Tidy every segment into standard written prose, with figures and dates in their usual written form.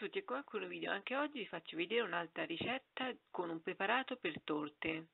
tutti e qua quello video. Anche oggi vi faccio vedere un'altra ricetta con un preparato per torte.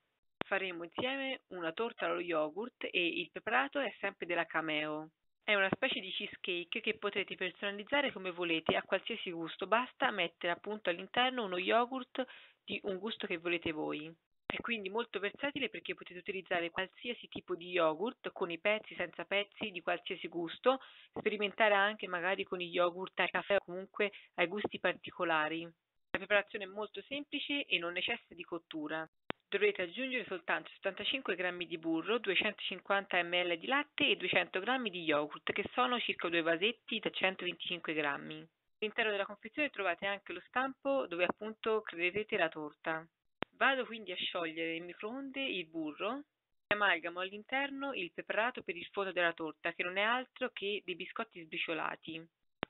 Faremo insieme una torta allo yogurt e il preparato è sempre della Cameo. È una specie di cheesecake che potete personalizzare come volete, a qualsiasi gusto, basta mettere appunto all'interno uno yogurt di un gusto che volete voi. È quindi molto versatile perché potete utilizzare qualsiasi tipo di yogurt, con i pezzi, senza pezzi, di qualsiasi gusto, sperimentare anche magari con gli yogurt ai caffè o comunque ai gusti particolari. La preparazione è molto semplice e non necessita di cottura. Dovrete aggiungere soltanto 75 g di burro, 250 ml di latte e 200 g di yogurt, che sono circa due vasetti da 125 g. All'interno della confezione trovate anche lo stampo dove appunto creerete la torta. Vado quindi a sciogliere in microonde il burro e amalgamo all'interno il preparato per il fondo della torta, che non è altro che dei biscotti sbriciolati.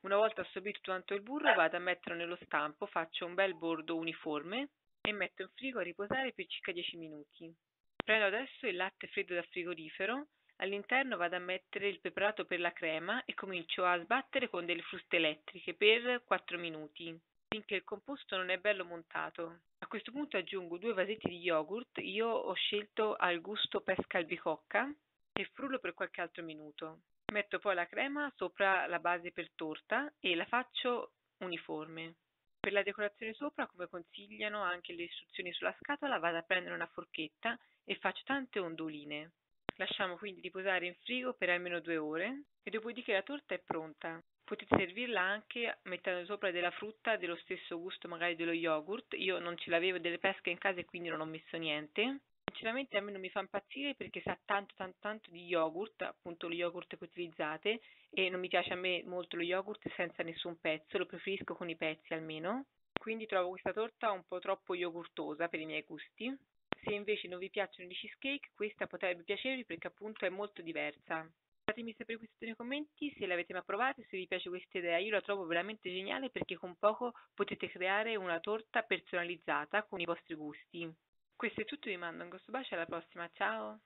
Una volta assorbito tanto il burro vado a metterlo nello stampo, faccio un bel bordo uniforme e metto in frigo a riposare per circa 10 minuti. Prendo adesso il latte freddo dal frigorifero, all'interno vado a mettere il preparato per la crema e comincio a sbattere con delle fruste elettriche per 4 minuti, finché il composto non è bello montato. A questo punto aggiungo due vasetti di yogurt, io ho scelto al gusto pesca albicocca, e frullo per qualche altro minuto. Metto poi la crema sopra la base per torta e la faccio uniforme. Per la decorazione sopra, come consigliano anche le istruzioni sulla scatola, vado a prendere una forchetta e faccio tante ondoline. Lasciamo quindi riposare in frigo per almeno 2 ore e dopodiché la torta è pronta. Potete servirla anche mettendo sopra della frutta dello stesso gusto magari dello yogurt. Io non ce l'avevo delle pesche in casa e quindi non ho messo niente. Sinceramente a me non mi fa impazzire perché sa tanto di yogurt, appunto lo yogurt che utilizzate, e non mi piace a me molto lo yogurt senza nessun pezzo, lo preferisco con i pezzi almeno, quindi trovo questa torta un po' troppo yogurtosa per i miei gusti. Se invece non vi piacciono i cheesecake, questa potrebbe piacervi perché appunto è molto diversa. Fatemi sapere qui sotto nei commenti se l'avete mai provata e se vi piace questa idea, io la trovo veramente geniale perché con poco potete creare una torta personalizzata con i vostri gusti. Questo è tutto, vi mando un grosso bacio, alla prossima, ciao!